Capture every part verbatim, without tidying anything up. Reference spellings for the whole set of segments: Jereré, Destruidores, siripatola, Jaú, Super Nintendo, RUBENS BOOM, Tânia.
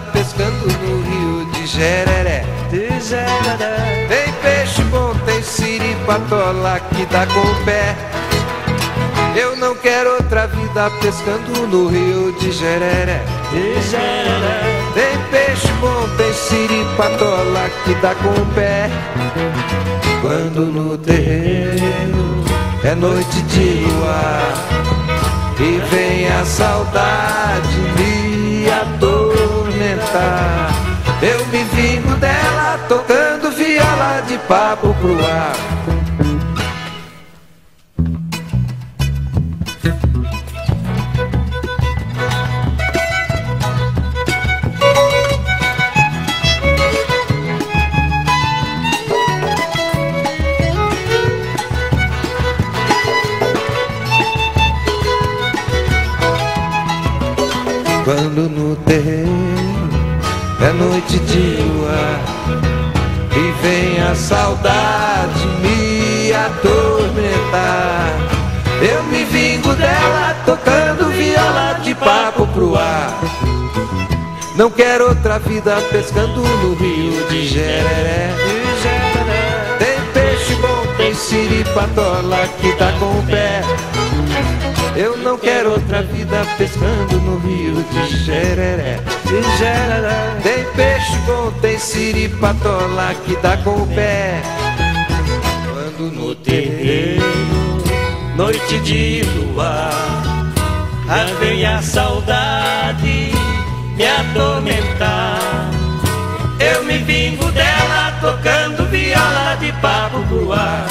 tá pescando no rio de Jereré. Tem peixe bom, tem siripatola que dá com o pé. Eu não quero outra vida pescando no rio de Jereré. Tem peixe bom, tem siripatola que dá com o pé. Quando no terreiro é noite de luar e vem a saudade me atormentar, eu me vingo dela tocando viola de papo pro ar. Quando no terreiro é noite de luar e vem a saudade me atormentar, eu me vingo dela tocando viola de papo pro ar. Não quero outra vida pescando no rio de Jereré. Tem peixe bom, tem siripatola que tá com o pé. Eu não quero outra vida pescando no rio de Jereré. Tem peixe bom, tem siripatola que dá com o pé. Quando no terreiro, noite de luar, vem a saudade me atormentar, eu me vingo dela tocando viola de papo pro ar.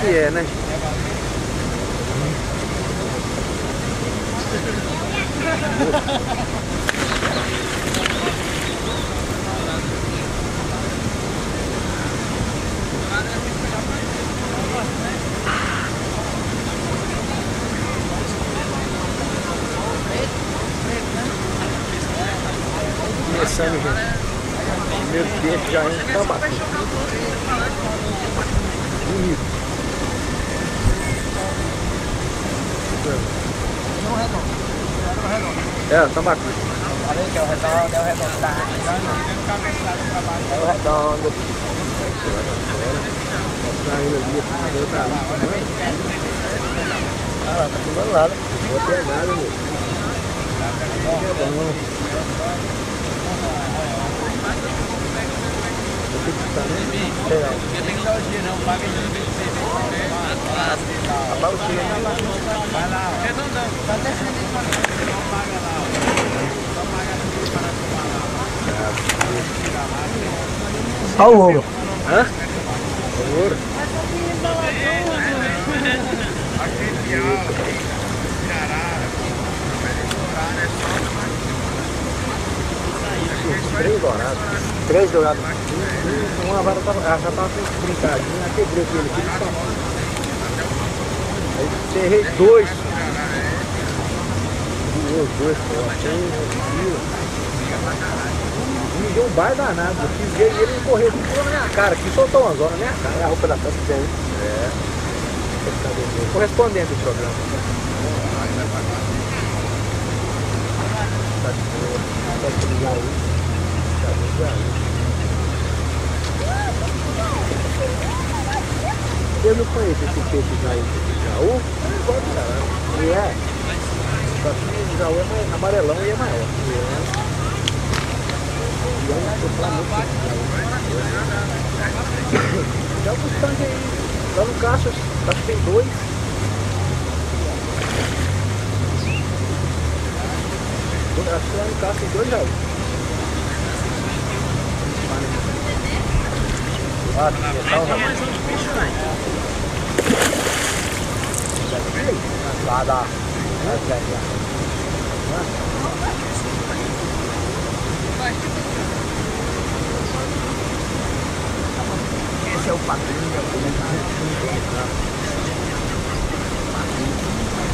Que é, né? Começando, gente. Primeiro peixe já entra pra bater. Bonito. É, tá bacana. Olha aí que é o redondo, é o redondo da arte. É o redondo. Tá saindo ali, tá ali. Ah, lá, tá tomando nada. Não vou ter nada, meu. Vou ter que estar, né? Tem que estar o dia, não. Paga ele. Vai lá, redondão, tá defendendo pra mim. Só paga lá, só paga aqui para tomar lá. Olha o ouro. Hã? O ouro? Três dourados. Três dourados. Uma vara tava, ela já tava com brincadinho, ela quebrou aquele aqui de safado. Errei dois. Dois, dois, me deu um baile danado. Eu fiz ver e ele correu tudo na minha cara. Aqui soltou umas horas na minha cara. É a roupa da Tânia que tem. É. Correspondente do programa. Tá de boa. Tá de Jaú. Tá de Jaú. Eu não conheço esse peixe Jaú. Jaú? É igual de Jaú. E é? Só que o Jaú é amarelão e é maior. E é? E é um soprar muito Jaú. Já os tanques aí, lá no caixa, acho que tem dois. Acho que lá no caixa tem dois Jaú. Ah, tá mais um bicho lá. Lá dá. Esse é o padrinho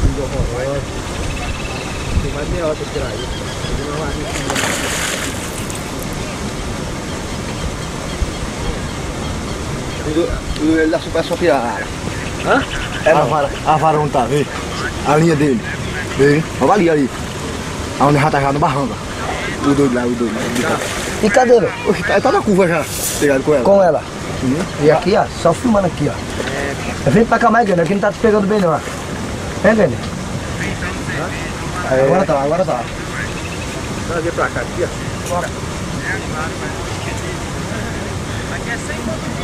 do horroroso. Tem mais meia hora pra tirar isso. Ele dá super só tirar a vara. A vara não tá, vê? A linha dele. Vê? Olha ali, ali. Aonde já tá já no barranco. O doido lá, o doido lá. E cadê ela? Ele tá na curva já. Pegado com ela. Com ela. Uhum. E aqui, ó, só filmando aqui, ó. Vem pra cá mais, grande. Aqui não tá te pegando bem, não, ó. É, grande? Agora tá, agora tá. Vamos ver pra cá, aqui, ó. Bora. Aqui é sem movimento.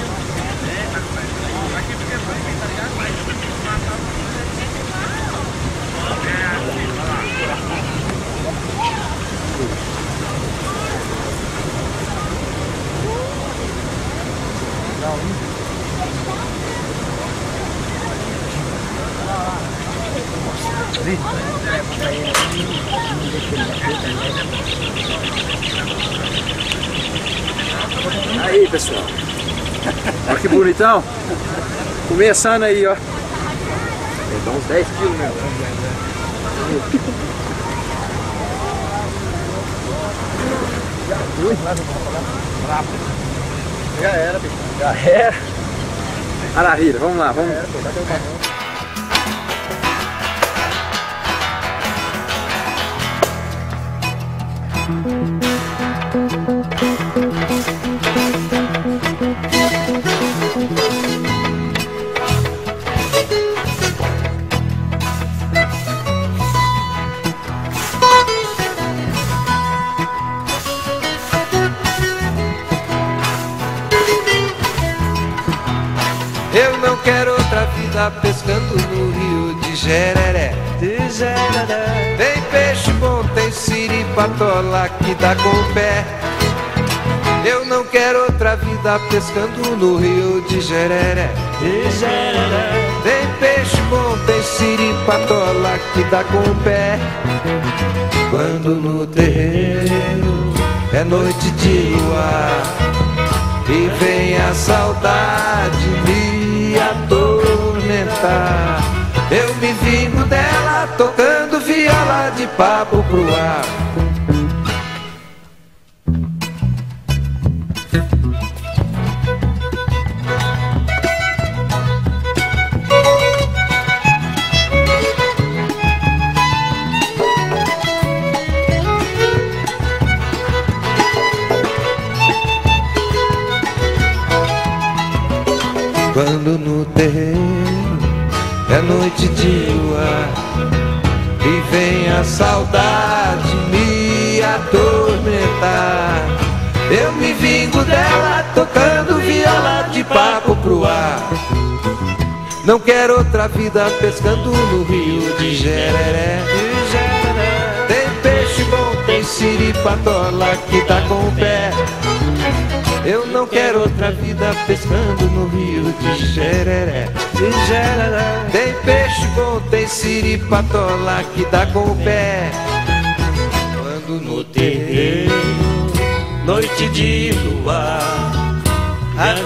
Aí, pessoal, olha que bonitão. Começando aí, ó. Dá uns dez quilos, né? Já era, bicho. Já era. Arahira, vamos lá, vamos. Eu não quero outra vida pescando no rio de Jereré. Tem peixe bom, tem siripatola que dá com o pé. Eu não quero outra vida pescando no rio de Jereré. Tem peixe bom, tem siripatola que dá com o pé. Quando no terreiro é noite de luar e vem a saudade me atormentar, eu me vingo dela tocando viola de papo pro ar. Quando no terreiro é noite de luar e vem a saudade me atormentar, eu me vingo dela tocando viola de papo pro ar. Não quero outra vida pescando no rio de Jereré. Tem peixe bom, tem siripatola que tá com o pé. Eu não quero outra vida pescando no rio de Jereré. Tem peixe bom, tem siripatola que dá com o pé. Quando no terreiro, noite de luar,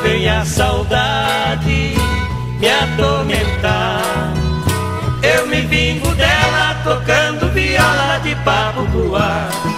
vem a saudade me atormentar, eu me vingo dela tocando viola de papo pro ar.